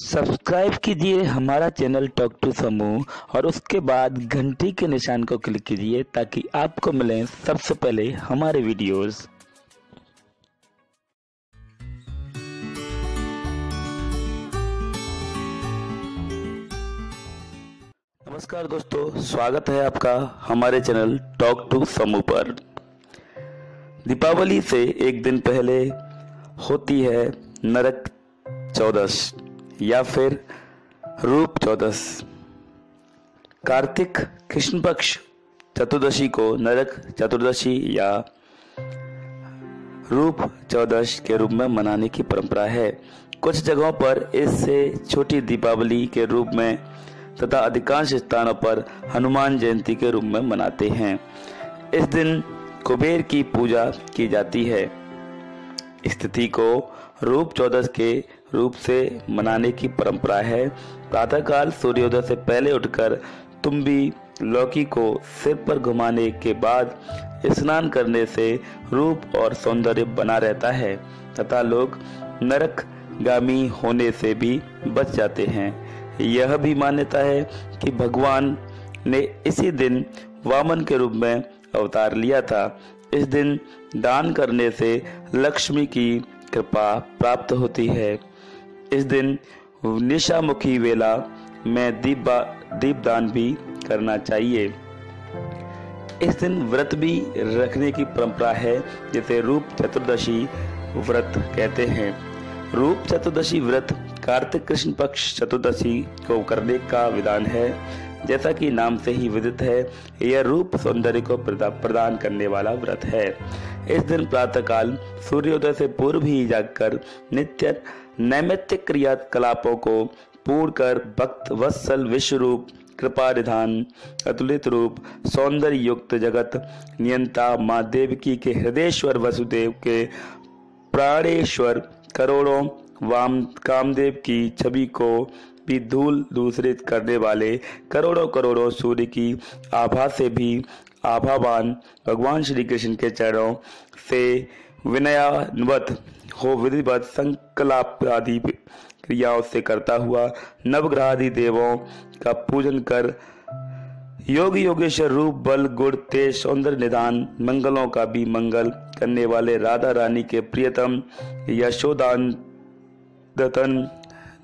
Subscribe कीजिए हमारा channel talk to समूह और उसके बाद घंटी के निशान को क्लिक कीजिए ताकि आपको मिलें सबसे पहले हमारे वीडियोस। नमस्कार दोस्तों, स्वागत है आपका हमारे चैनल टॉक टू समूह पर। दीपावली से एक दिन पहले होती है नर्क चतुर्थदशी या फिर रूप चतुर्थदशी। कार्तिक कृष्ण पक्ष चतुर्दशी को नरक चतुर्दशी या रूप चतुर्थदशी के रूप में मनाने की परंपरा है। कुछ जगहों पर इससे छोटी दीपावली के रूप में तथा अधिकांश स्थानों पर हनुमान जयंती के रूप में मनाते हैं। इस दिन कुबेर की पूजा की जाती है। इस तिथि को रूप चतुर्थदशी के रूप से मनाने की परंपरा है। प्रातःकाल सूर्योदय से पहले उठकर तुम्बी लौकी को सिर पर घुमाने के बाद स्नान करने से रूप और सौंदर्य बना रहता है तथा लोग नरकगामी होने से भी बच जाते हैं। यह भी मान्यता है कि भगवान ने इसी दिन वामन के रूप में अवतार लिया था। इस दिन दान करने से लक्ष्मी की कृपा प्राप्त होती है। इस दिन निशामुखी वेला में दीपदान भी करना चाहिए। इस दिन व्रत भी रखने की परंपरा है जिसे रूप चतुर्दशी व्रत कहते हैं। रूप चतुर्दशी व्रत कार्तिक कृष्ण पक्ष चतुर्दशी को करने का विधान है। जैसा कि नाम से ही विदित है, यह रूप सौंदर्य को प्रदान करने वाला व्रत है। इस दिन प्रातःकाल सूर्योदय से पूर्व ही जागकर नित्य नैमित्तिक क्रियाकलापों को पूर्ण कर भक्त वत्सल विश्व रूप कृपा निधान अतुलित रूप सौंदर्य युक्त जगत नियंता माँ देवकी के हृदयेश्वर वसुदेव के प्राणेश्वर करोड़ों वाम कामदेव की छवि को भी धूल दूसरित करने वाले करोड़ों करोड़ों सूर्य की आभा से भी आभावान भगवान श्री कृष्ण के चरणों से विनयान्वत हो विधिवत संकलाप आदि क्रियाओं से करता हुआ नवग्रहादि देवों का पूजन कर योग योगेश्वर रूप बल गुण तेज सौंदर्य निदान मंगलों का भी मंगल करने वाले राधा रानी के प्रियतम यशोदानंदन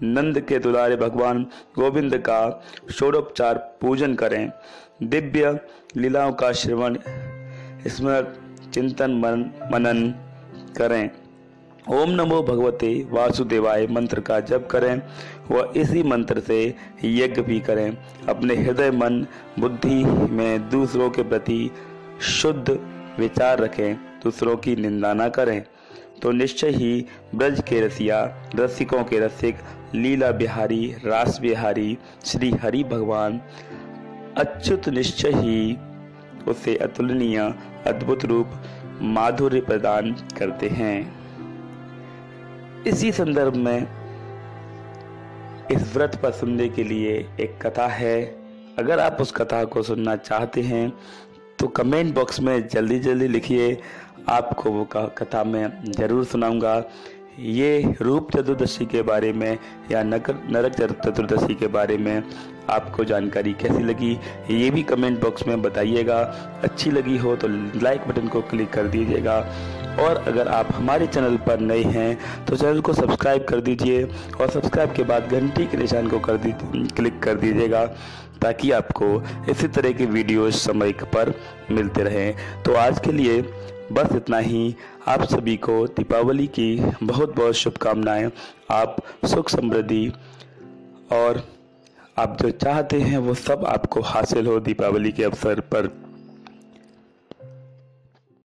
नंद के दुलारे भगवान गोविंद का षोडोपचार पूजन करें। दिव्य लीलाओं का श्रवण स्मरण चिंतन मनन करें। ओम नमो भगवते वासुदेवाय मंत्र का जप करें व इसी मंत्र से यज्ञ भी करें। अपने हृदय मन बुद्धि में दूसरों के प्रति शुद्ध विचार रखें, दूसरों की निंदा न करें तो निश्चय ही ब्रज के रसिया रसिकों के रसिक लीला बिहारी रास बिहारी श्री हरि भगवान अच्युत निश्चय ही उसे अतुलनीय अद्भुत रूप माधुर्य प्रदान करते हैं। इसी संदर्भ में इस व्रत पर सुनने के लिए एक कथा है। अगर आप उस कथा को सुनना चाहते हैं तो कमेंट बॉक्स में जल्दी जल्दी लिखिए, आपको वो कथा मैं जरूर सुनाऊंगा। ये रूप चतुर्दशी के बारे में या नरक चतुर्दशी के बारे में आपको जानकारी कैसी लगी ये भी कमेंट बॉक्स में बताइएगा। अच्छी लगी हो तो लाइक बटन को क्लिक कर दीजिएगा और अगर आप हमारे चैनल पर नए हैं तो चैनल को सब्सक्राइब कर दीजिए और सब्सक्राइब के बाद घंटी के निशान को क्लिक कर दीजिएगा ताकि आपको इसी तरह के वीडियोज समय पर मिलते रहें। तो आज के लिए बस इतना ही। आप सभी को दीपावली की बहुत बहुत शुभकामनाएं। आप सुख समृद्धि और आप जो चाहते हैं वो सब आपको हासिल हो दीपावली के अवसर पर।